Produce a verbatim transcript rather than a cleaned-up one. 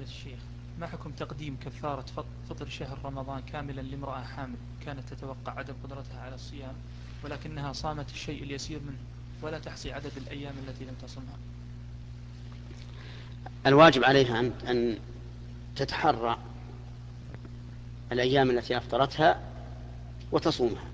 فضيلة الشيخ، ما حكم تقديم كفارة فطر شهر رمضان كاملا لامرأة حامل كانت تتوقع عدم قدرتها على الصيام ولكنها صامت الشيء اليسير منه ولا تحصي عدد الأيام التي لم تصمها؟ الواجب عليها أن تتحرى الأيام التي أفطرتها وتصومها،